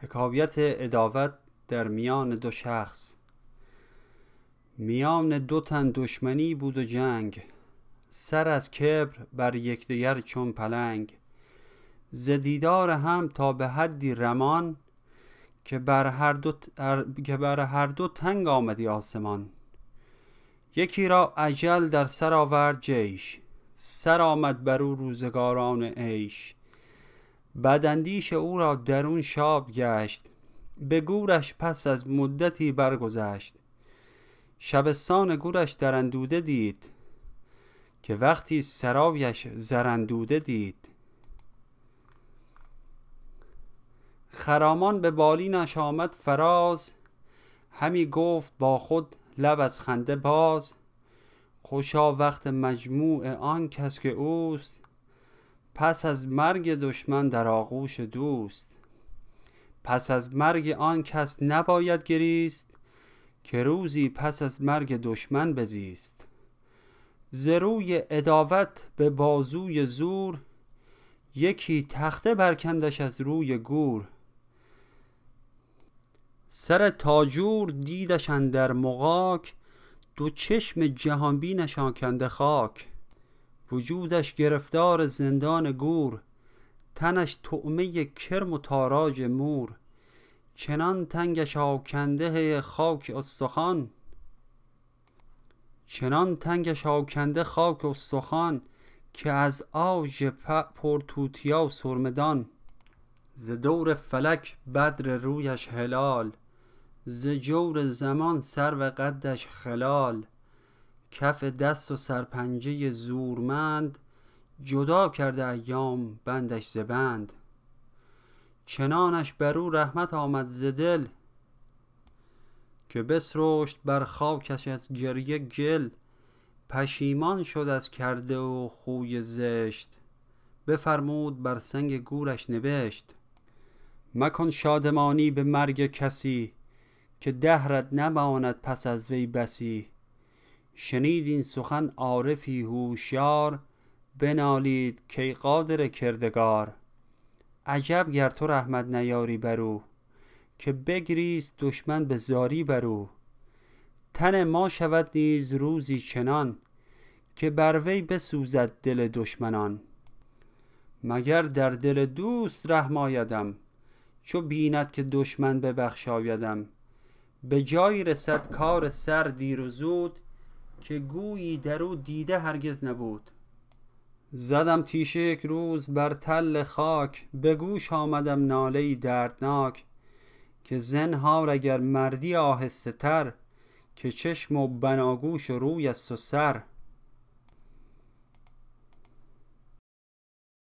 حکایت عداوت در میان دو شخص. میان دو تن دشمنی بود و جنگ، سر از کبر بر یکدیگر چون پلنگ. ز دیدار هم تا به حدی رمان، که بر هر دو تنگ آمدی آسمان. یکی را اجل در سر آورد جیش، سر آمد بر او روزگاران عیش. بداندیش او را درون شاد گشت، به گورش پس از مدتی برگذشت. شبستان گورش درندوده دید، که وقتی سرایش زرندوده دید. خرامان به بالینش آمد فراز، همی گفت با خود لب از خنده باز. خوشا وقت مجموع آن کس که اوست، پس از مرگ دشمن در آغوش دوست. پس از مرگ آن کس نباید گریست، که روزی پس از مرگ دشمن بزیست. ز روی عداوت به بازوی زور، یکی تخته برکندش از روی گور. سر تاجور دیدش اندر مغاک، دو چشم جهانبینش آکنده خاک. وجودش گرفتار زندان گور، تنش طعمه کرم و تاراج مور. چنان تنگش آکنده خاک استخوان، چنان تنگش آکنده خاک استخوان، که از آج پرتوتیا و سرمدان. ز دور فلک بدر رویش هلال، ز جور زمان سر و قدش خلال. کف دست و سرپنجه زورمند، جدا کرده ایام بندش ز بند. چنانش بر او رحمت آمد ز دل، که بسرشت بر خاکش از گریه گل. پشیمان شد از کرده و خوی زشت، بفرمود بر سنگ گورش نبشت. مکن شادمانی به مرگ کسی، که دهرت نماند پس از وی بسی. شنید این سخن عارفی هوشیار، بنالید کای قادر کردگار. عجب گر تو رحمت نیاری بر او، که بگریست دشمن به زاری بر او. تن ما شود نیز روزی چنان، که بر وی بسوزد دل دشمنان. مگر در دل دوست رحم آیدم، چو بیند که دشمن ببخشایدم. به جایی رسد کار سر دیر و زود، که گویی در او دیده هرگز نبود. زدم تیشه یک روز بر تل خاک، به گوش آمدم ناله‌ای دردناک. که زنهار اگر مردی آهسته تر، که چشم و بناگوش و روی است و سر.